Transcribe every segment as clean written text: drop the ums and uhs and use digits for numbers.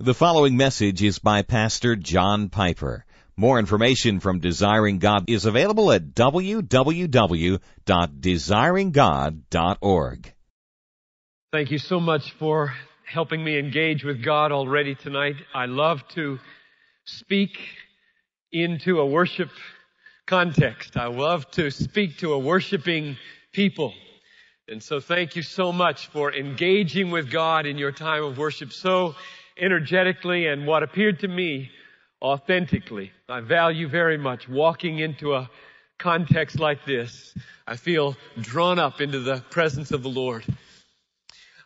The following message is by Pastor John Piper. More information from Desiring God is available at www.desiringgod.org. Thank you so much for helping me engage with God already tonight. I love to speak into a worship context. I love to speak to a worshiping people. And so thank you so much for engaging with God in your time of worship so energetically and what appeared to me authentically. I value very much walking into a context like this. I feel drawn up into the presence of the Lord.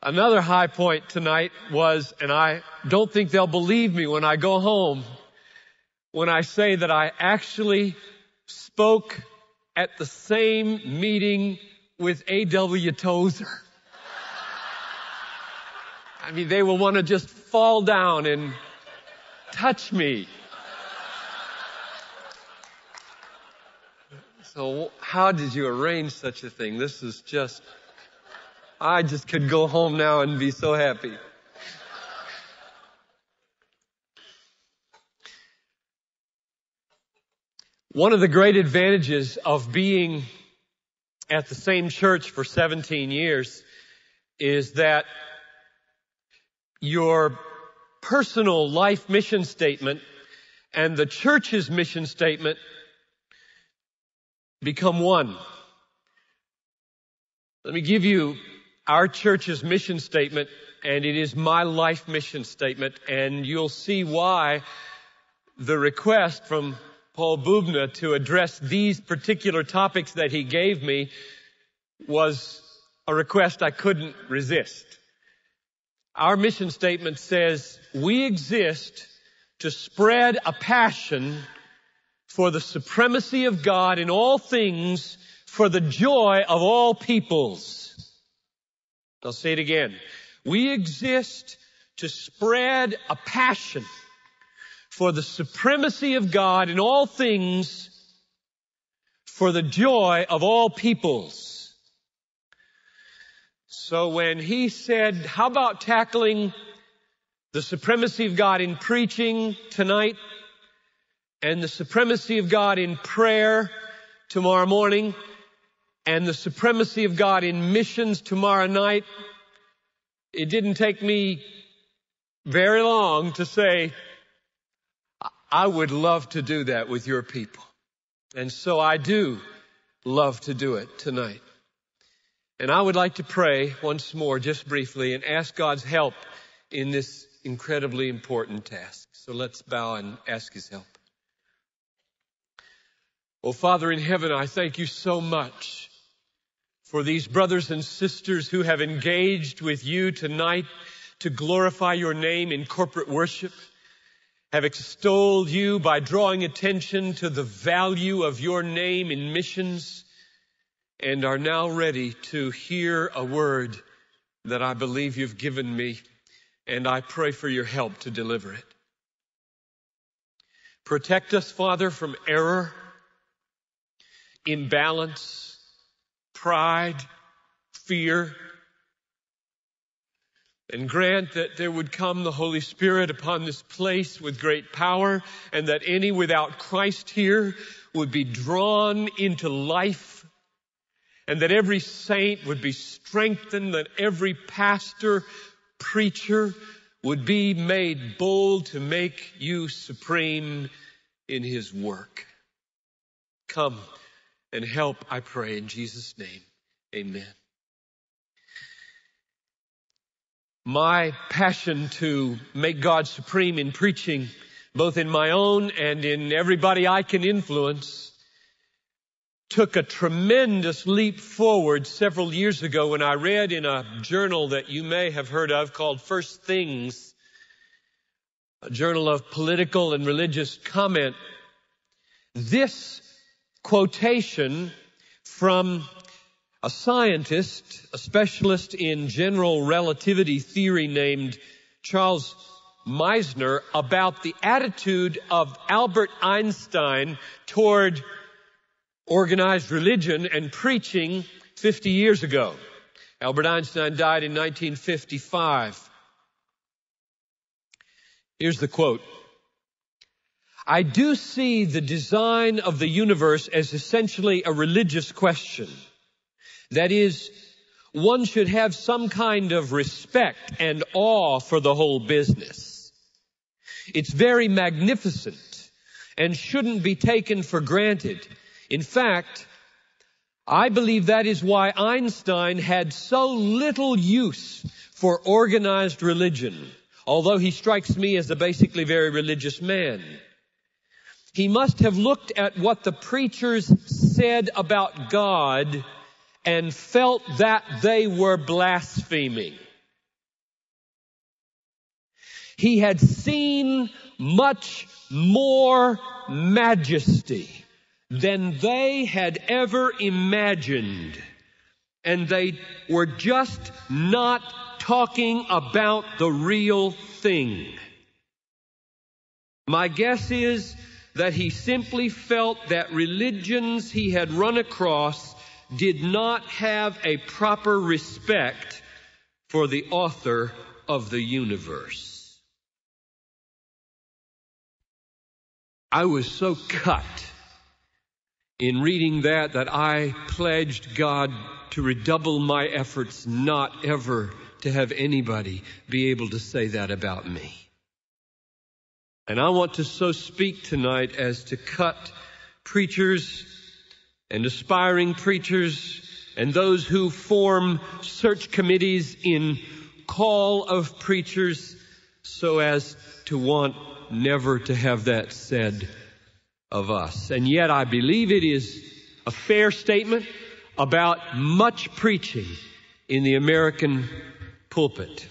Another high point tonight was, and I don't think they'll believe me when I go home, when I say that I actually spoke at the same meeting with A.W. Tozer. I mean, they will want to just fall down and touch me. So how did you arrange such a thing? This is just, I just could go home now and be so happy. One of the great advantages of being at the same church for 17 years is that your personal life mission statement and the church's mission statement become one. Let me give you our church's mission statement, and it is my life mission statement, and you'll see why the request from Paul Bubna to address these particular topics that he gave me was a request I couldn't resist. Our mission statement says we exist to spread a passion for the supremacy of God in all things for the joy of all peoples. I'll say it again. We exist to spread a passion for the supremacy of God in all things for the joy of all peoples. So when he said, how about tackling the supremacy of God in preaching tonight and the supremacy of God in prayer tomorrow morning and the supremacy of God in missions tomorrow night, it didn't take me very long to say, I would love to do that with your people. And so I do love to do it tonight. And I would like to pray once more, just briefly, and ask God's help in this incredibly important task. So let's bow and ask his help. Oh, Father in heaven, I thank you so much for these brothers and sisters who have engaged with you tonight to glorify your name in corporate worship, have extolled you by drawing attention to the value of your name in missions, and are now ready to hear a word that I believe you've given me, and I pray for your help to deliver it. Protect us, Father, from error, imbalance, pride, fear, and grant that there would come the Holy Spirit upon this place with great power, and that any without Christ here would be drawn into life, and that every saint would be strengthened, that every pastor, preacher would be made bold to make you supreme in his work. Come and help, I pray, in Jesus' name. Amen. My passion to make God supreme in preaching, both in my own and in everybody I can influence, took a tremendous leap forward several years ago when I read in a journal that you may have heard of called First Things, a journal of political and religious comment, this quotation from a scientist, a specialist in general relativity theory named Charles Meisner, about the attitude of Albert Einstein toward organized religion and preaching 50 years ago. Albert Einstein died in 1955. Here's the quote. I do see the design of the universe as essentially a religious question. That is, one should have some kind of respect and awe for the whole business. It's very magnificent and shouldn't be taken for granted. In fact, I believe that is why Einstein had so little use for organized religion, although he strikes me as a basically very religious man. He must have looked at what the preachers said about God and felt that they were blaspheming. He had seen much more majesty than they had ever imagined, and they were just not talking about the real thing. My guess is that he simply felt that religions he had run across did not have a proper respect for the author of the universe. I was so cut in reading that I pledged God to redouble my efforts not ever to have anybody be able to say that about me. And I want to so speak tonight as to cut preachers and aspiring preachers and those who form search committees in call of preachers so as to want never to have that said of us. And yet I believe it is a fair statement about much preaching in the American pulpit.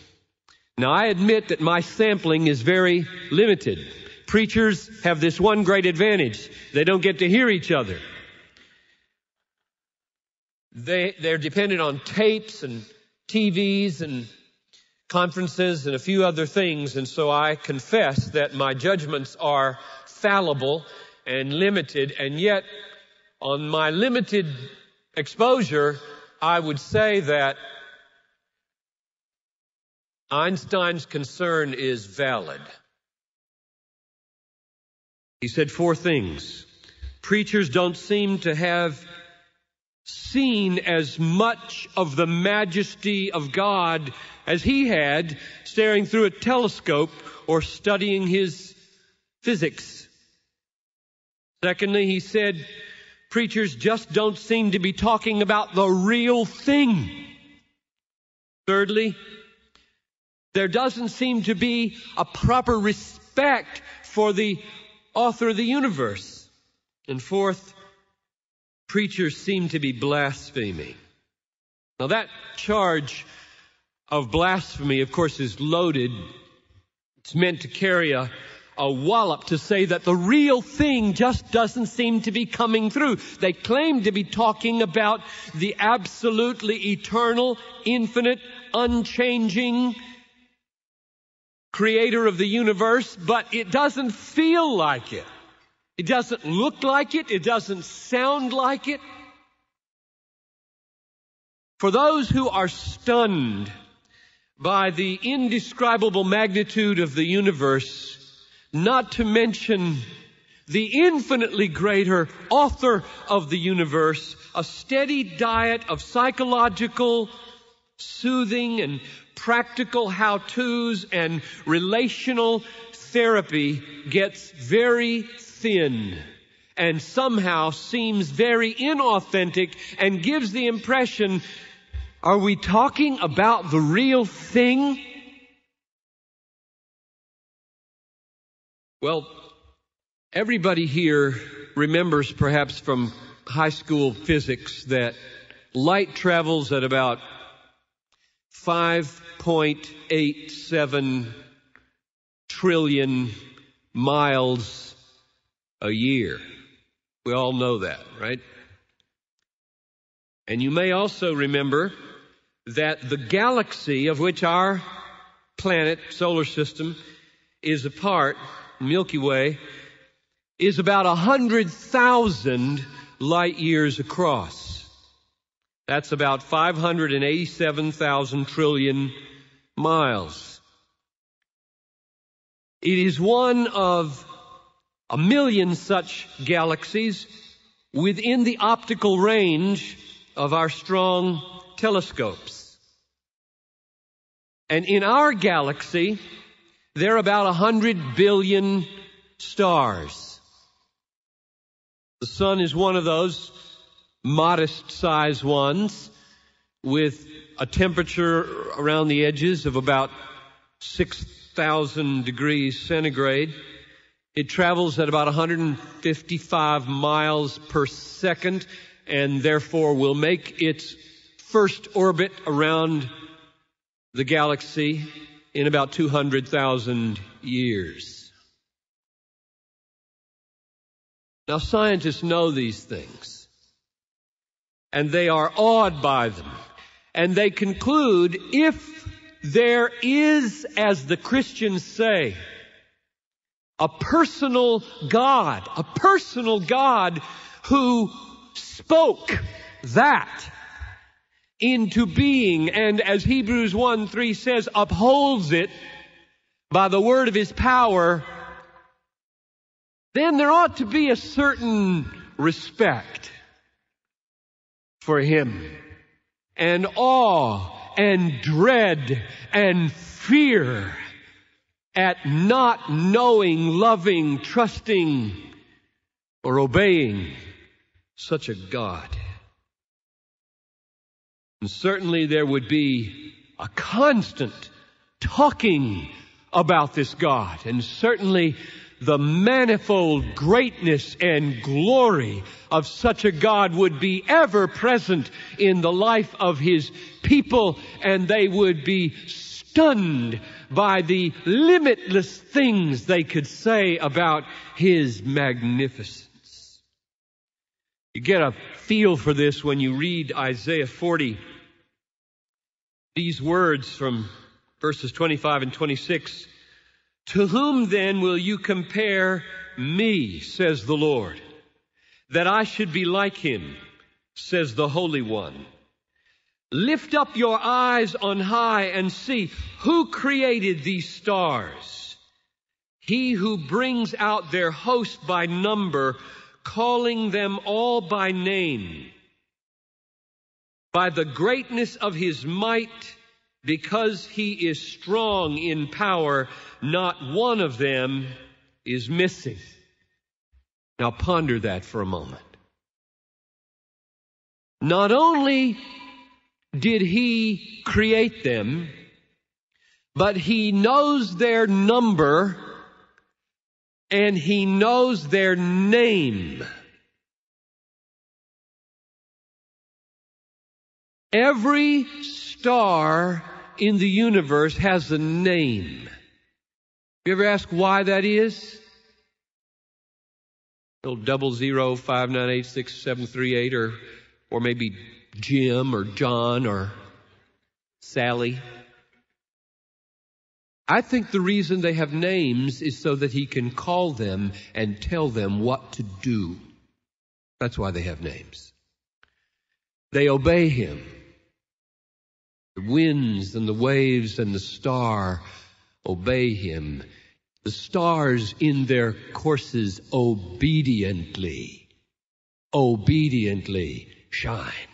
Now, I admit that my sampling is very limited. Preachers have this one great advantage. They don't get to hear each other. They're dependent on tapes and TVs and conferences and a few other things. And so I confess that my judgments are fallible and limited. And yet, on my limited exposure, I would say that Einstein's concern is valid. He said four things. Preachers don't seem to have seen as much of the majesty of God as he had staring through a telescope or studying his physics. Secondly, he said, preachers just don't seem to be talking about the real thing. Thirdly, there doesn't seem to be a proper respect for the author of the universe. And fourth, preachers seem to be blaspheming. Now, that charge of blasphemy, of course, is loaded. It's meant to carry a wallop to say that the real thing just doesn't seem to be coming through. They claim to be talking about the absolutely eternal, infinite, unchanging Creator of the universe, but it doesn't feel like it. It doesn't look like it. It doesn't sound like it. For those who are stunned by the indescribable magnitude of the universe, not to mention the infinitely greater author of the universe, a steady diet of psychological, soothing, and practical how-tos and relational therapy gets very thin and somehow seems very inauthentic and gives the impression, are we talking about the real thing? Well, everybody here remembers perhaps from high school physics that light travels at about 5.87 trillion miles a year. We all know that, right? And you may also remember that the galaxy of which our planet, solar system, is a part, Milky Way, is about 100,000 light years across. That's about 587,000 trillion miles. It is one of a million such galaxies within the optical range of our strong telescopes. And in our galaxy, there are about 100 billion stars. The sun is one of those modest-sized ones with a temperature around the edges of about 6,000 degrees centigrade. It travels at about 155 miles per second and therefore will make its first orbit around the galaxy in about 200,000 years. Now, scientists know these things, and they are awed by them, and they conclude if there is, as the Christians say, a personal God who spoke that into being and, as Hebrews 1:3 says, upholds it by the word of his power, then there ought to be a certain respect for him and awe and dread and fear at not knowing, loving, trusting, or obeying such a God. And certainly there would be a constant talking about this God, and certainly the manifold greatness and glory of such a God would be ever present in the life of his people, and they would be stunned by the limitless things they could say about his magnificence. You get a feel for this when you read Isaiah 40. These words from verses 25 and 26. To whom then will you compare me, says the Lord, that I should be like him, says the Holy One. Lift up your eyes on high and see who created these stars. He who brings out their host by number, calling them all by name. By the greatness of his might, because he is strong in power, not one of them is missing. Now ponder that for a moment. Not only did he create them, but he knows their number and he knows their name. Every star in the universe has a name. You ever ask why that is? 0005986738 or maybe Jim or John or Sally. I think the reason they have names is so that he can call them and tell them what to do. That's why they have names. They obey him. The winds and the waves and the star obey him. The stars in their courses obediently shine.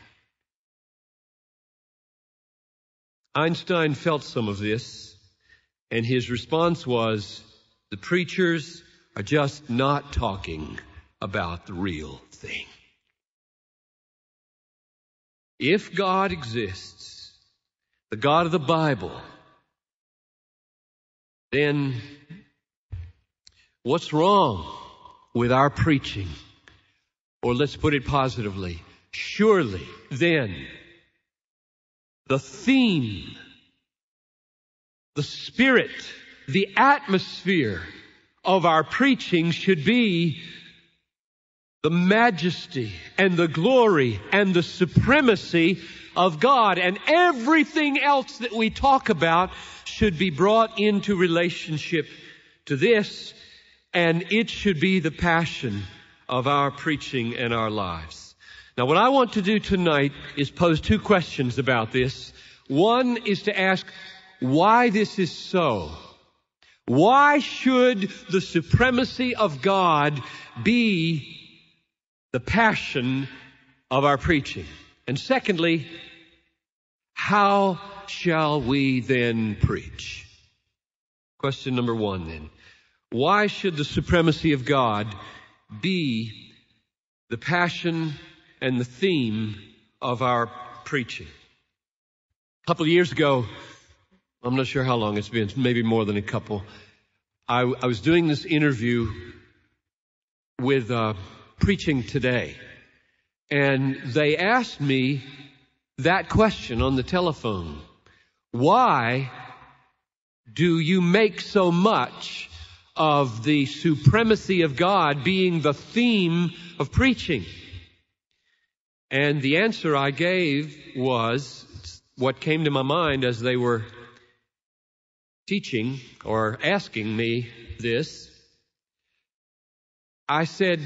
Einstein felt some of this, and his response was, the preachers are just not talking about the real thing. If God exists, the God of the Bible, then what's wrong with our preaching? Or let's put it positively, surely then the theme, the spirit, the atmosphere of our preaching should be the majesty and the glory and the supremacy of God. And everything else that we talk about should be brought into relationship to this. And it should be the passion of our preaching and our lives. Now, what I want to do tonight is pose two questions about this. One is to ask why this is so. Why should the supremacy of God be the passion of our preaching? And secondly, how shall we then preach? Question number one, then. Why should the supremacy of God be the passion and the theme of our preaching? A couple of years ago, I'm not sure how long it's been, maybe more than a couple, I was doing this interview with Preaching Today, and they asked me that question on the telephone. Why do you make so much of the supremacy of God being the theme of preaching? And the answer I gave was what came to my mind as they were teaching or asking me this. I said,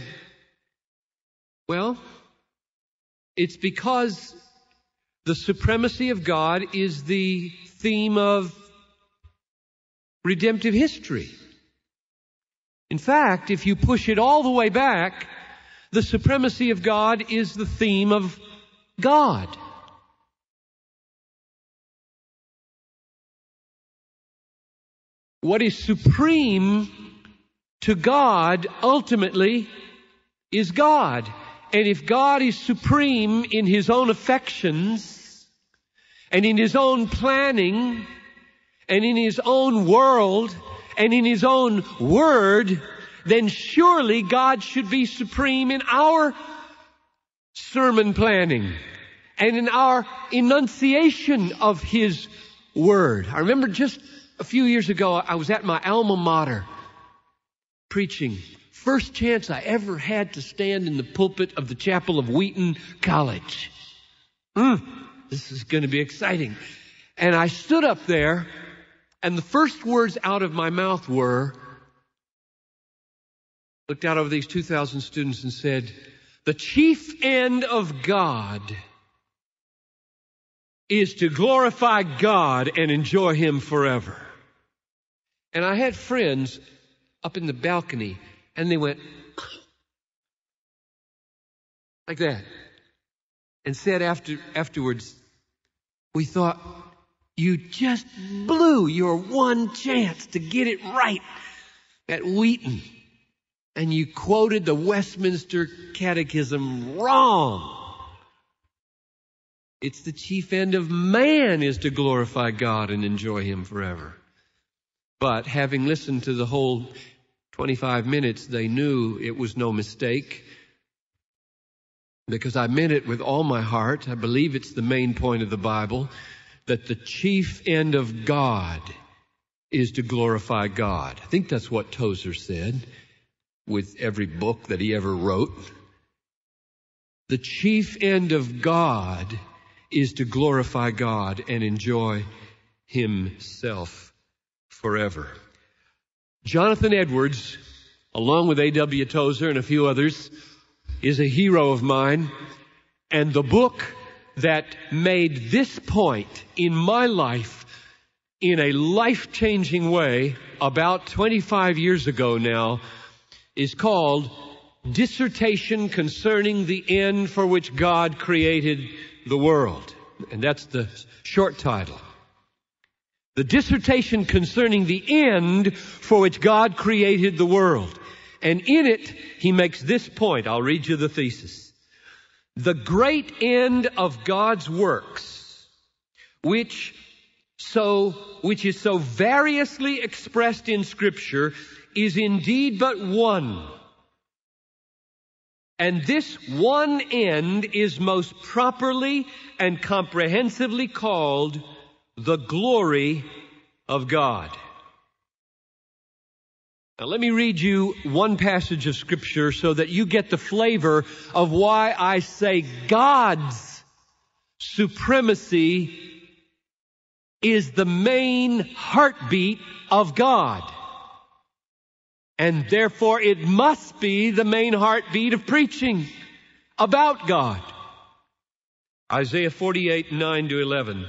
well, it's because the supremacy of God is the theme of redemptive history. In fact, if you push it all the way back, the supremacy of God is the theme of God. What is supreme to God ultimately is God. And if God is supreme in his own affections and in his own planning and in his own world and in his own word, then surely God should be supreme in our sermon planning and in our enunciation of his word. I remember just a few years ago, I was at my alma mater preaching. First chance I ever had to stand in the pulpit of the chapel of Wheaton College. This is going to be exciting. And I stood up there, and the first words out of my mouth were, looked out over these 2,000 students and said, the chief end of God is to glorify God and enjoy Him forever. And I had friends up in the balcony, and they went like that and said afterwards, we thought you just blew your one chance to get it right at Wheaton. And you quoted the Westminster Catechism wrong. It's the chief end of man is to glorify God and enjoy Him forever. But having listened to the whole 25 minutes, they knew it was no mistake, because I meant it with all my heart. I believe it's the main point of the Bible, that the chief end of God is to glorify God. I think that's what Tozer said with every book that he ever wrote. The chief end of God is to glorify God and enjoy Himself forever. Jonathan Edwards, along with A.W. Tozer and a few others, is a hero of mine. And the book that made this point in my life in a life-changing way about 25 years ago now is called Dissertation Concerning the End for Which God Created the World. And that's the short title. The Dissertation Concerning the End for Which God Created the World. And in it, he makes this point. I'll read you the thesis. The great end of God's works, which is so variously expressed in Scripture, is indeed but one. And this one end is most properly and comprehensively called the glory of God. Now let me read you one passage of Scripture so that you get the flavor of why I say God's supremacy is the main heartbeat of God. And therefore, it must be the main heartbeat of preaching about God. Isaiah 48:9-11.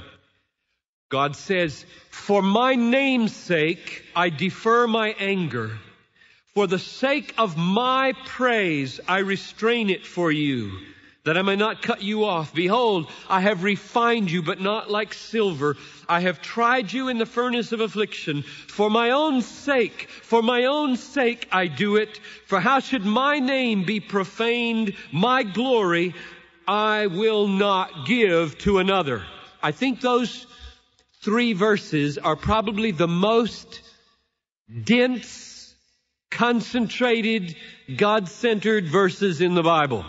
God says, "For my name's sake, I defer my anger. For the sake of my praise, I restrain it for you, that I may not cut you off. Behold, I have refined you, but not like silver. I have tried you in the furnace of affliction. For my own sake I do it. For how should my name be profaned? My glory I will not give to another." I think those three verses are probably the most dense, concentrated, God-centered verses in the Bible.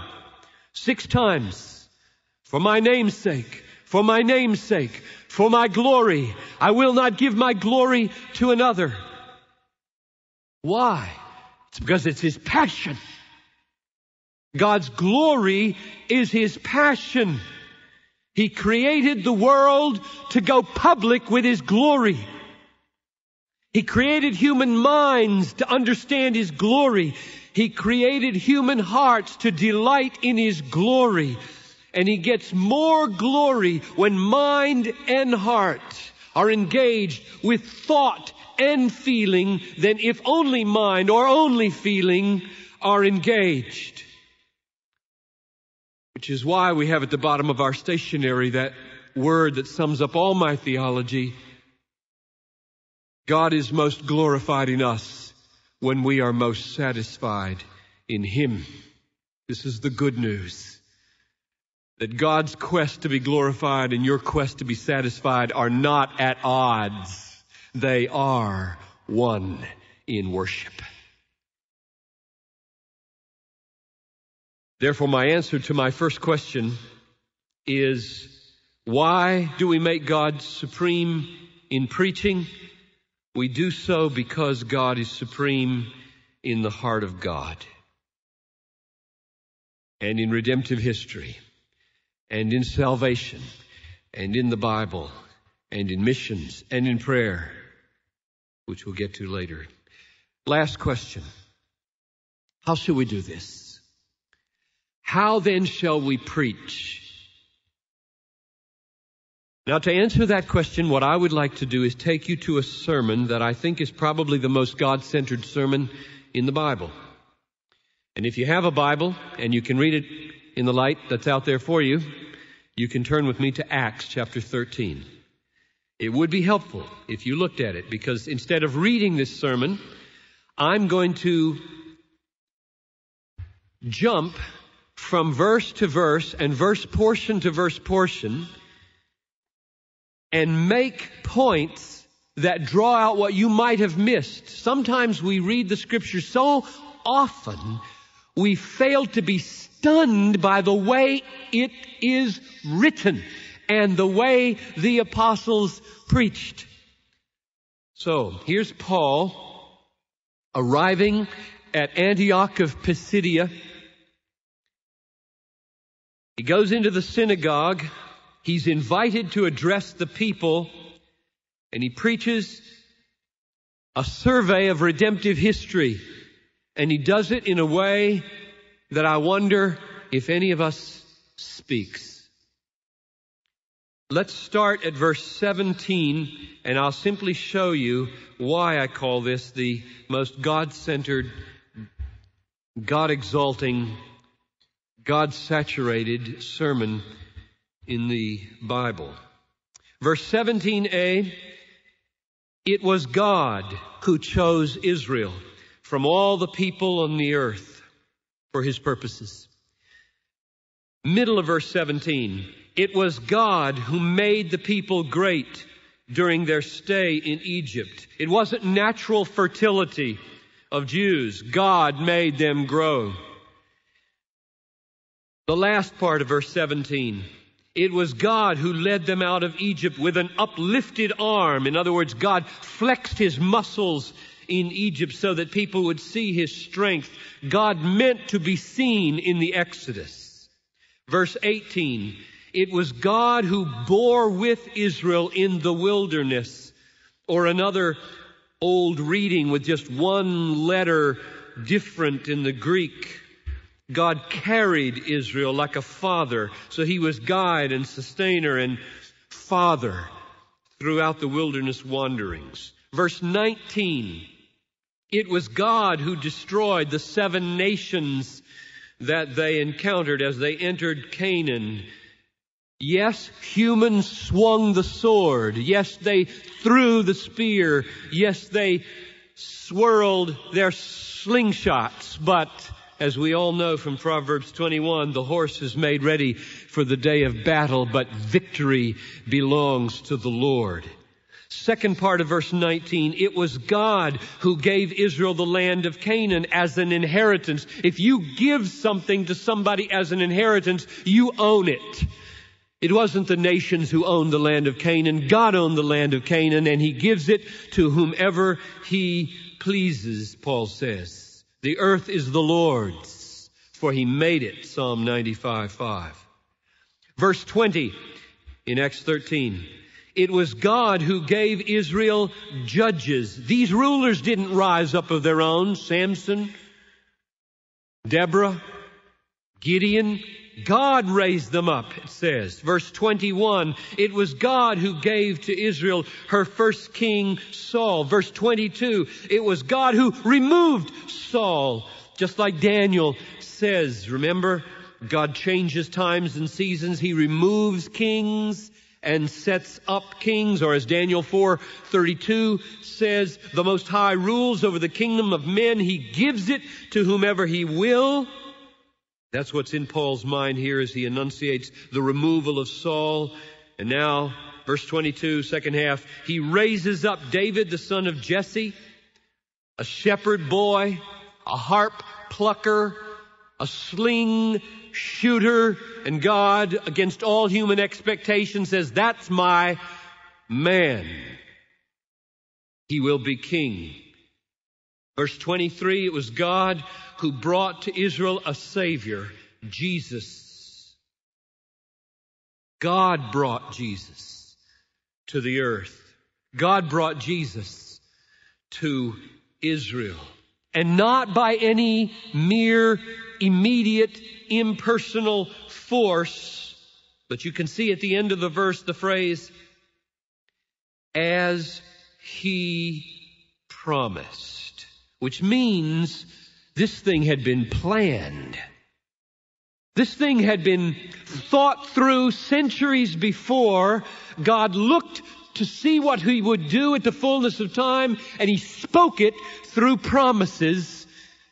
6 times, "For my name's sake, for my name's sake, for my glory, I will not give my glory to another." Why? It's because it's his passion. God's glory is his passion. He created the world to go public with his glory. He created human minds to understand his glory. He created human hearts to delight in his glory. And he gets more glory when mind and heart are engaged with thought and feeling than if only mind or only feeling are engaged. Which is why we have at the bottom of our stationery that word that sums up all my theology: God is most glorified in us when we are most satisfied in him. This is the good news, that God's quest to be glorified and your quest to be satisfied are not at odds. They are one in worship. Therefore, my answer to my first question is, why do we make God supreme in preaching? We do so because God is supreme in the heart of God, and in redemptive history, and in salvation, and in the Bible, and in missions, and in prayer, which we'll get to later. Last question. How shall we do this? How then shall we preach? Now, to answer that question, what I would like to do is take you to a sermon that I think is probably the most God-centered sermon in the Bible. And if you have a Bible, and you can read it in the light that's out there for you, you can turn with me to Acts chapter 13. It would be helpful if you looked at it, because instead of reading this sermon, I'm going to jump from verse to verse and verse portion to verse portion, and make points that draw out what you might have missed. Sometimes we read the Scripture so often, we fail to be stunned by the way it is written and the way the apostles preached. So here's Paul arriving at Antioch of Pisidia. He goes into the synagogue. He's invited to address the people, and he preaches a survey of redemptive history. And he does it in a way that I wonder if any of us speaks. Let's start at verse 17, and I'll simply show you why I call this the most God-centered, God-exalting, God-saturated sermon in the Bible. Verse 17a, "It was God who chose Israel from all the people on the earth for his purposes." Middle of verse 17, "It was God who made the people great during their stay in Egypt." It wasn't natural fertility of Jews. God made them grow. The last part of verse 17, "It was God who led them out of Egypt with an uplifted arm." In other words, God flexed his muscles in Egypt so that people would see his strength. God meant to be seen in the Exodus. Verse 18, "It was God who bore with Israel in the wilderness." Or another old reading with just one letter different in the Greek: God carried Israel like a father. So he was guide and sustainer and father throughout the wilderness wanderings. Verse 19, it was God who destroyed the seven nations that they encountered as they entered Canaan. Yes, humans swung the sword. Yes, they threw the spear. Yes, they swirled their slingshots. But as we all know from Proverbs 21, the horse is made ready for the day of battle, but victory belongs to the Lord. Second part of verse 19, it was God who gave Israel the land of Canaan as an inheritance. If you give something to somebody as an inheritance, you own it. It wasn't the nations who owned the land of Canaan. God owned the land of Canaan, and he gives it to whomever he pleases, Paul says. The earth is the Lord's, for he made it, Psalm 95:5. Verse 20 in Acts 13. It was God who gave Israel judges. These rulers didn't rise up of their own. Samson, Deborah, Gideon. God raised them up, it says. Verse 21, it was God who gave to Israel her first king, Saul. Verse 22, it was God who removed Saul. Just like Daniel says, remember, God changes times and seasons. He removes kings and sets up kings, or as Daniel 4:32 says, the Most High rules over the kingdom of men. He gives it to whomever he will. That's what's in Paul's mind here as he enunciates the removal of Saul. And now, verse 22, second half, he raises up David, the son of Jesse, a shepherd boy, a harp plucker, a sling shooter, and God, against all human expectation, says, that's my man. He will be king. Verse 23, it was God who brought to Israel a Savior, Jesus. God brought Jesus to the earth. God brought Jesus to Israel. And not by any mere immediate, impersonal force, but you can see at the end of the verse the phrase, as he promised, which means this thing had been planned. This thing had been thought through centuries before. God looked to see what he would do at the fullness of time, and he spoke it through promises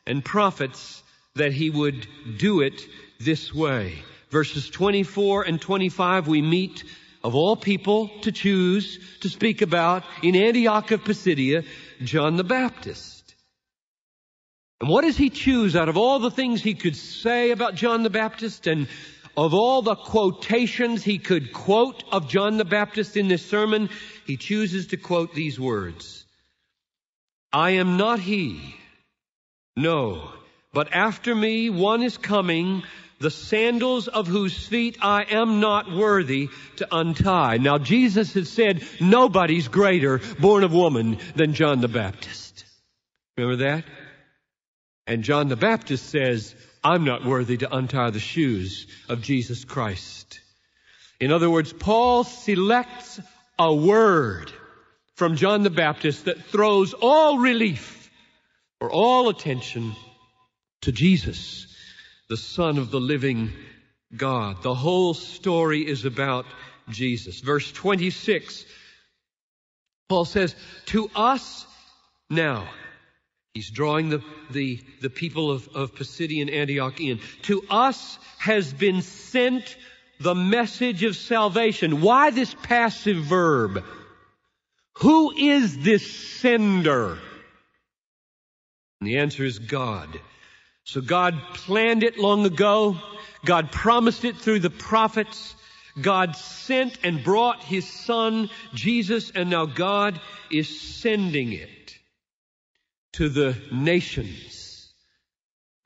and prophets that he would do it this way. Verses 24 and 25 we meet, of all people to choose to speak about, in Antioch of Pisidia, John the Baptist. And what does he choose out of all the things he could say about John the Baptist, and of all the quotations he could quote of John the Baptist in this sermon, he chooses to quote these words. I am not he, no, but after me one is coming, the sandals of whose feet I am not worthy to untie. Now Jesus has said, nobody's greater born of woman than John the Baptist. Remember that? And John the Baptist says, I'm not worthy to untie the shoes of Jesus Christ. In other words, Paul selects a word from John the Baptist that throws all relief or all attention to Jesus, the Son of the living God. The whole story is about Jesus. Verse 26, Paul says, to us now, he's drawing the people of Pisidia and Antioch in. To us has been sent the message of salvation. Why this passive verb? Who is this sender? And the answer is God. So God planned it long ago. God promised it through the prophets. God sent and brought his Son, Jesus, and now God is sending it to the nations.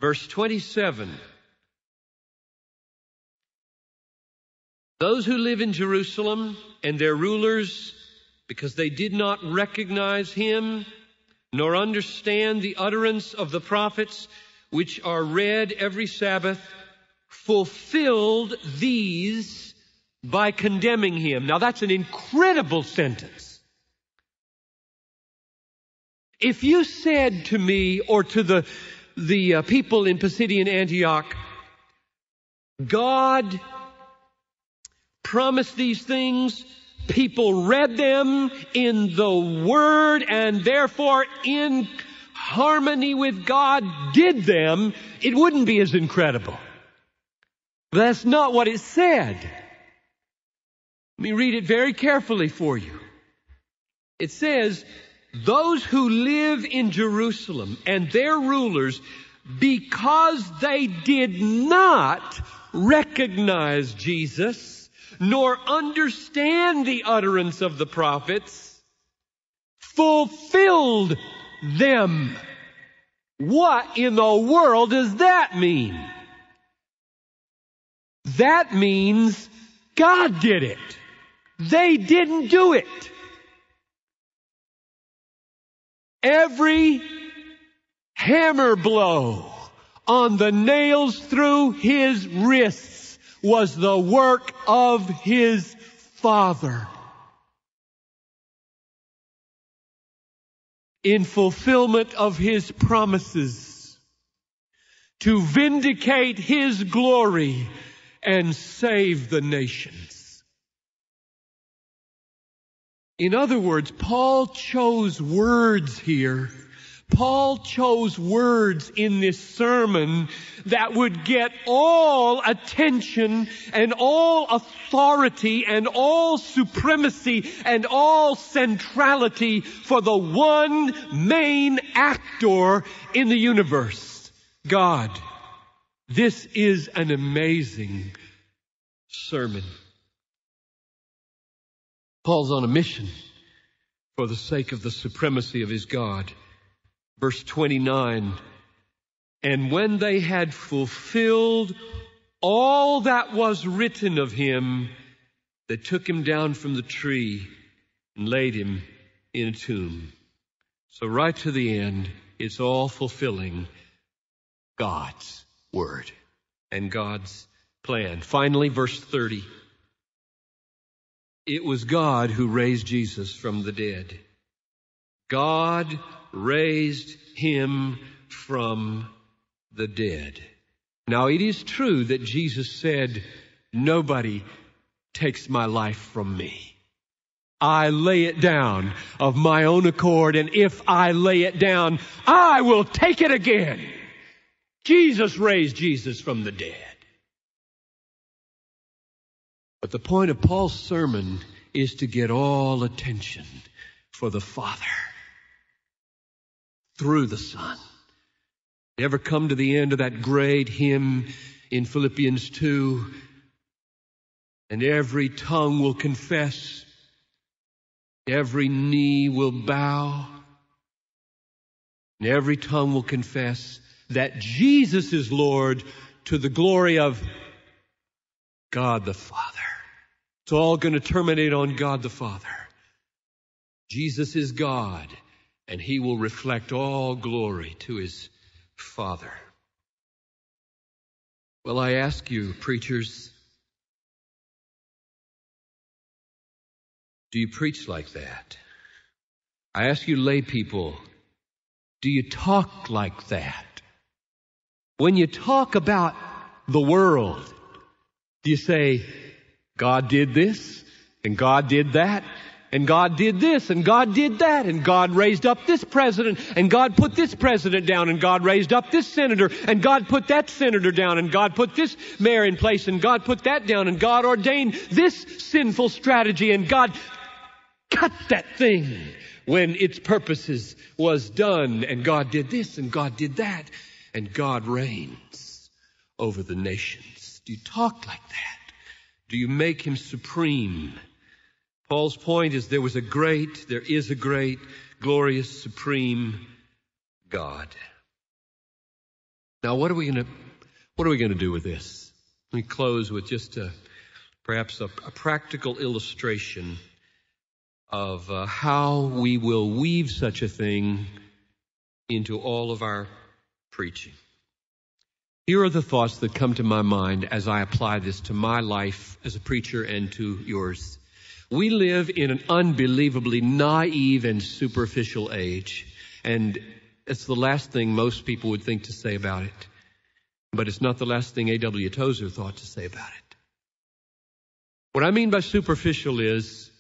Verse 27. Those who live in Jerusalem and their rulers, because they did not recognize him, nor understand the utterance of the prophets, which are read every Sabbath, fulfilled these by condemning him. Now, that's an incredible sentence. If you said to me or to the people in Pisidian Antioch, God promised these things, people read them in the Word, and therefore in harmony with God did them, it wouldn't be as incredible. That's not what it said. Let me read it very carefully for you. It says, those who live in Jerusalem and their rulers, because they did not recognize Jesus, nor understand the utterance of the prophets, fulfilled them. What in the world does that mean? That means God did it. They didn't do it. Every hammer blow on the nails through his wrists was the work of his Father. In fulfillment of his promises to vindicate his glory and save the nations. In other words, Paul chose words here. Paul chose words in this sermon that would get all attention and all authority and all supremacy and all centrality for the one main actor in the universe, God. This is an amazing sermon. Paul's on a mission for the sake of the supremacy of his God. Verse 29, and when they had fulfilled all that was written of him, they took him down from the tree and laid him in a tomb. So right to the end, it's all fulfilling God's word and God's plan. Finally, verse 30, it was God who raised Jesus from the dead. God raised him from the dead. Now, it is true that Jesus said, nobody takes my life from me. I lay it down of my own accord, and if I lay it down, I will take it again. Jesus raised Jesus from the dead. But the point of Paul's sermon is to get all attention for the Father through the Son. You ever come to the end of that great hymn in Philippians 2? And every tongue will confess, every knee will bow, and every tongue will confess that Jesus is Lord to the glory of God the Father. It's all going to terminate on God the Father. Jesus is God. And he will reflect all glory to his Father. Well, I ask you, preachers, do you preach like that? I ask you, lay people, do you talk like that? When you talk about the world, do you say, God did this and God did that? And God did this, and God did that, and God raised up this president, and God put this president down, and God raised up this senator, and God put that senator down, and God put this mayor in place, and God put that down, and God ordained this sinful strategy, and God cut that thing when its purposes was done, and God did this, and God did that, and God reigns over the nations. Do you talk like that? Do you make him supreme? Paul's point is there is a great, glorious, supreme God. Now, what are we going to do with this? Let me close with just perhaps a practical illustration of how we will weave such a thing into all of our preaching. Here are the thoughts that come to my mind as I apply this to my life as a preacher and to yours. We live in an unbelievably naive and superficial age, and it's the last thing most people would think to say about it. But it's not the last thing A.W. Tozer thought to say about it. What I mean by superficial is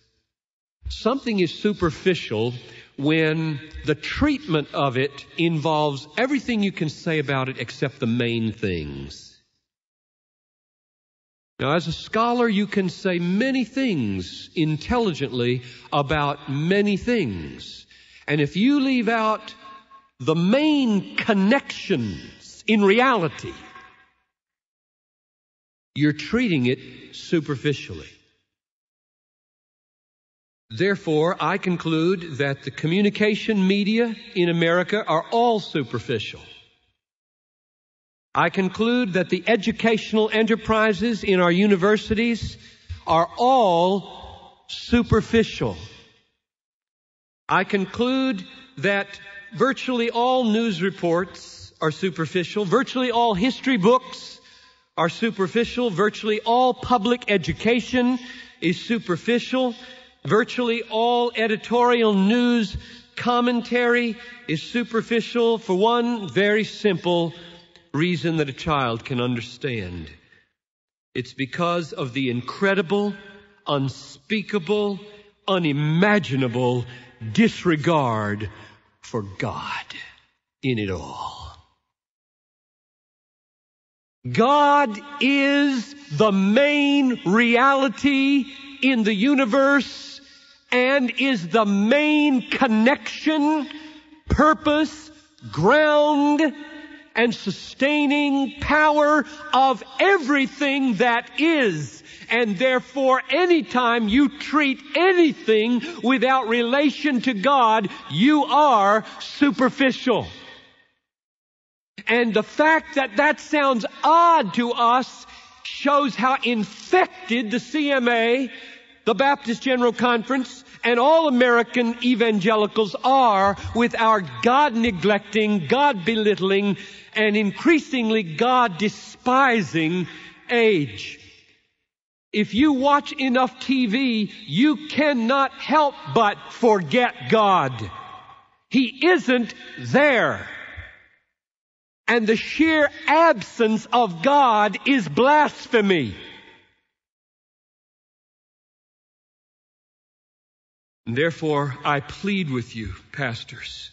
something is superficial when the treatment of it involves everything you can say about it except the main things. Now, as a scholar, you can say many things intelligently about many things. And if you leave out the main connections in reality, you're treating it superficially. Therefore, I conclude that the communication media in America are all superficial. I conclude that the educational enterprises in our universities are all superficial. I conclude that virtually all news reports are superficial. Virtually all history books are superficial. Virtually all public education is superficial. Virtually all editorial news commentary is superficial for one very simple reason that a child can understand. It's because of the incredible, unspeakable, unimaginable disregard for God in it all. God is the main reality in the universe, and is the main connection, purpose, ground, and sustaining power of everything that is. And therefore, anytime you treat anything without relation to God, you are superficial. And the fact that that sounds odd to us shows how infected the CMA, the Baptist General Conference, and all American evangelicals are with our God-neglecting, God-belittling, and increasingly God-despising age. If you watch enough TV, you cannot help but forget God. He isn't there. And the sheer absence of God is blasphemy. And therefore, I plead with you, pastors,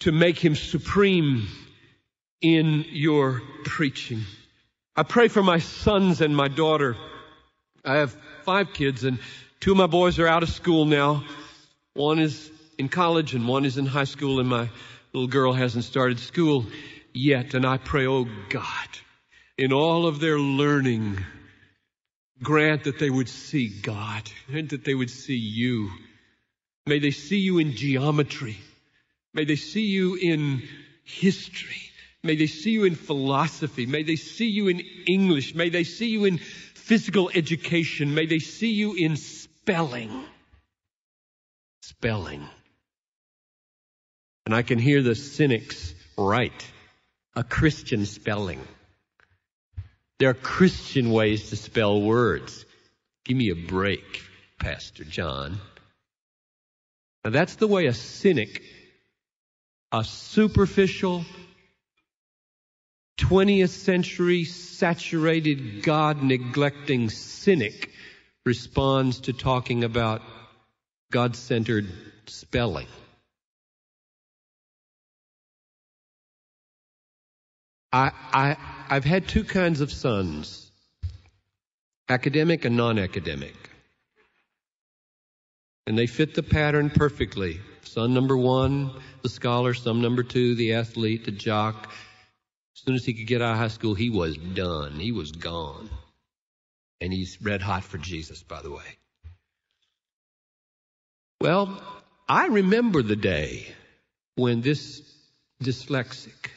to make him supreme in your preaching. I pray for my sons and my daughter. I have 5 kids, and 2 of my boys are out of school now. One is in college and one is in high school, and my little girl hasn't started school yet. And I pray, oh God, in all of their learning, grant that they would see God and that they would see you. May they see you in geometry. May they see you in history. May they see you in philosophy. May they see you in English. May they see you in physical education. May they see you in spelling. Spelling. And I can hear the cynics write a Christian spelling. There are Christian ways to spell words. Give me a break, Pastor John. Now that's the way a cynic, a superficial, 20th century saturated, God-neglecting cynic responds to talking about God-centered spelling. I've had 2 kinds of sons, academic and non-academic. And they fit the pattern perfectly. Son number 1, the scholar. Son number 2, the athlete, the jock. As soon as he could get out of high school, he was done. He was gone. And he's red hot for Jesus, by the way. Well, I remember the day when this dyslexic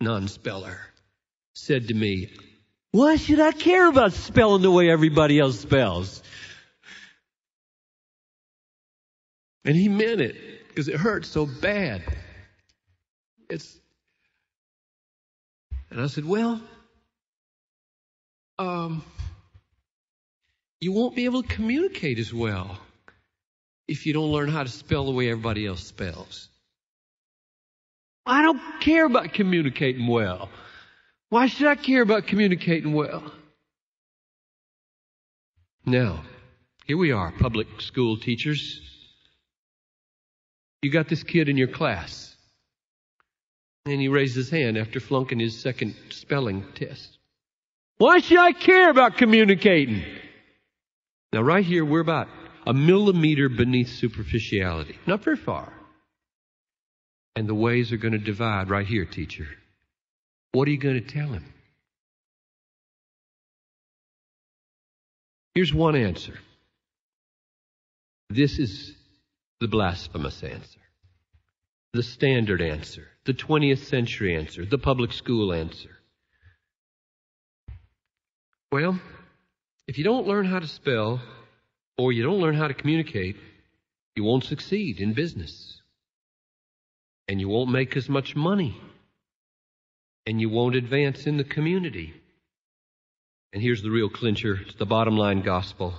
non-speller said to me, "Why should I care about spelling the way everybody else spells?" And he meant it, because it hurt so bad. It's And I said, well, you won't be able to communicate as well if you don't learn how to spell the way everybody else spells. I don't care about communicating well. Why should I care about communicating well? Now, here we are, public school teachers. You got this kid in your class, and he raised his hand after flunking his second spelling test. Why should I care about communicating? Now, right here, we're about a millimeter beneath superficiality, not very far. And the ways are going to divide right here, teacher. What are you going to tell him? Here's one answer. This is the blasphemous answer, the standard answer, the 20th century answer, the public school answer. Well, if you don't learn how to spell or you don't learn how to communicate, you won't succeed in business, and you won't make as much money, and you won't advance in the community. And here's the real clincher. It's the bottom line gospel.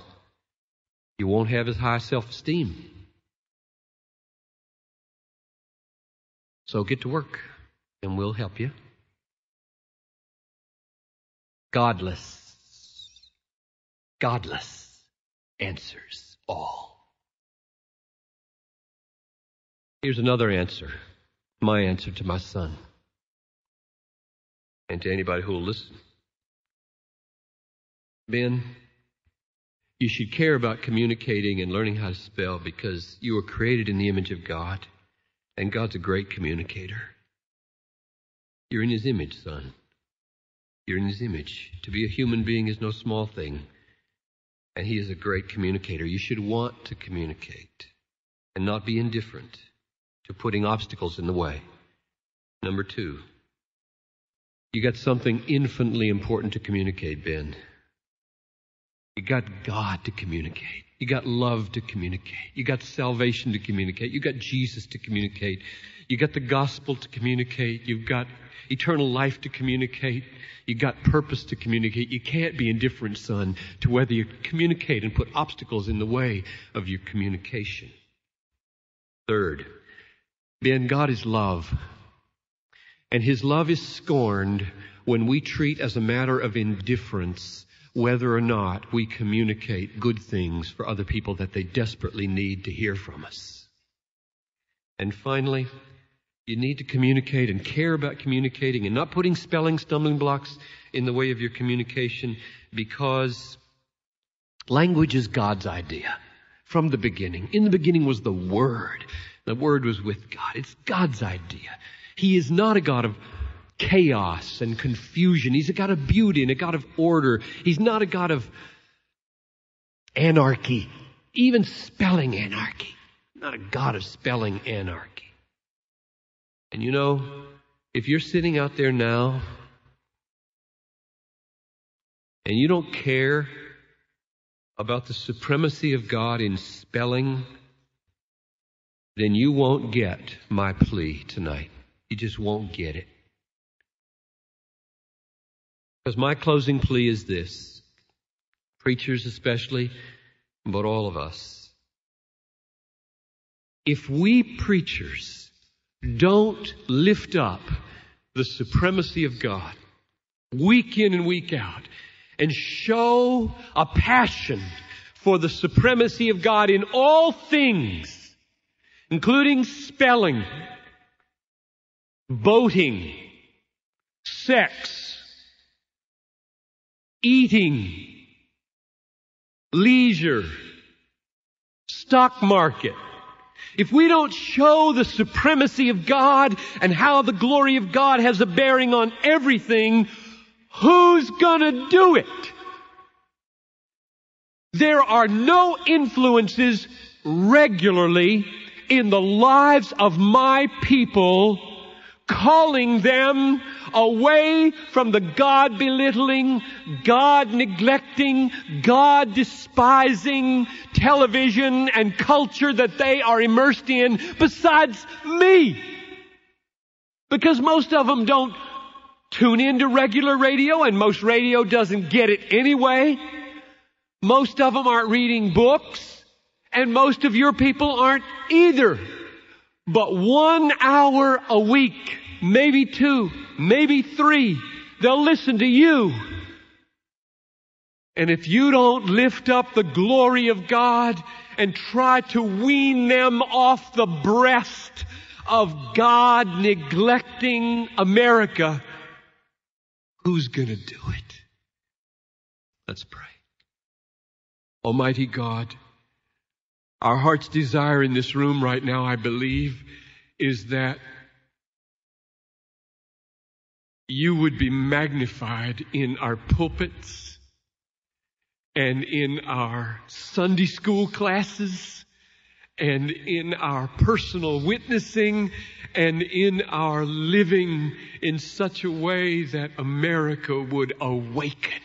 You won't have as high self-esteem. So get to work, and we'll help you. Godless. Godless answers all. Here's another answer. My answer to my son. And to anybody who will listen. Ben, you should care about communicating and learning how to spell because you were created in the image of God, and God's a great communicator. You're in His image, son. You're in His image. To be a human being is no small thing, and He is a great communicator. You should want to communicate and not be indifferent to putting obstacles in the way. Number two, you got something infinitely important to communicate, Ben. You got God to communicate. You got love to communicate. You got salvation to communicate. You got Jesus to communicate. You got the gospel to communicate. You've got eternal life to communicate. You got purpose to communicate. You can't be indifferent, son, to whether you communicate and put obstacles in the way of your communication. Third, Ben, God is love. And His love is scorned when we treat as a matter of indifference whether or not we communicate good things for other people that they desperately need to hear from us. And finally, you need to communicate and care about communicating and not putting spelling stumbling blocks in the way of your communication, because language is God's idea from the beginning. In the beginning was the Word. The Word was with God. It's God's idea. He is not a God of chaos and confusion. He's a God of beauty and a God of order. He's not a God of anarchy, even spelling anarchy. Not a God of spelling anarchy. And you know, if you're sitting out there now and you don't care about the supremacy of God in spelling, then you won't get my plea tonight. You just won't get it. Because my closing plea is this, preachers especially, but all of us. If we preachers don't lift up the supremacy of God week in and week out and show a passion for the supremacy of God in all things, including spelling, boating, sex, eating, leisure, stock market. If we don't show the supremacy of God and how the glory of God has a bearing on everything, who's gonna do it? There are no influences regularly in the lives of my people calling them away from the God-belittling, God-neglecting, God-despising television and culture that they are immersed in, besides me. Because most of them don't tune into regular radio, and most radio doesn't get it anyway. Most of them aren't reading books, and most of your people aren't either. But 1 hour a week, maybe two, maybe three, they'll listen to you. And if you don't lift up the glory of God and try to wean them off the breast of God neglecting America, who's going to do it? Let's pray. Almighty God, our heart's desire in this room right now, I believe, is that you would be magnified in our pulpits and in our Sunday school classes and in our personal witnessing and in our living in such a way that America would awaken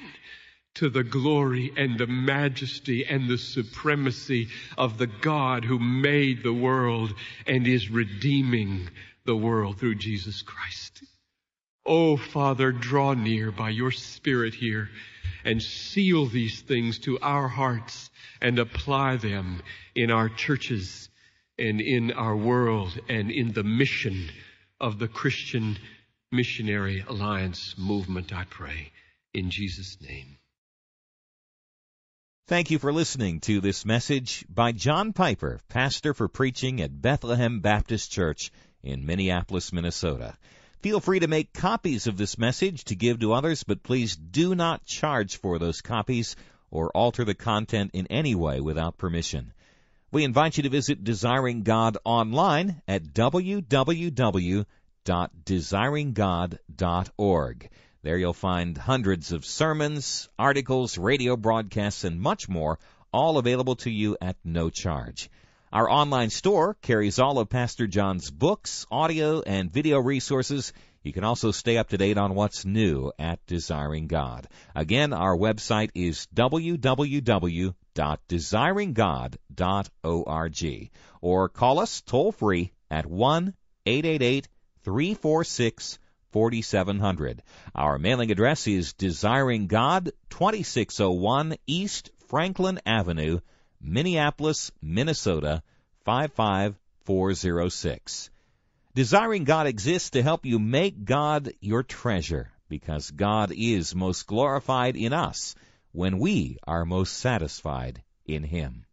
to the glory and the majesty and the supremacy of the God who made the world and is redeeming the world through Jesus Christ. Oh, Father, draw near by your Spirit here and seal these things to our hearts and apply them in our churches and in our world and in the mission of the Christian Missionary Alliance movement, I pray, in Jesus' name. Thank you for listening to this message by John Piper, pastor for preaching at Bethlehem Baptist Church in Minneapolis, Minnesota. Feel free to make copies of this message to give to others, but please do not charge for those copies or alter the content in any way without permission. We invite you to visit Desiring God online at www.desiringgod.org. There you'll find hundreds of sermons, articles, radio broadcasts, and much more, all available to you at no charge. Our online store carries all of Pastor John's books, audio, and video resources. You can also stay up to date on what's new at Desiring God. Again, our website is www.desiringgod.org. Or call us toll-free at 1-888-346-4700. Our mailing address is Desiring God, 2601 East Franklin Avenue, Minneapolis, Minnesota, 55406. Desiring God exists to help you make God your treasure, because God is most glorified in us when we are most satisfied in Him.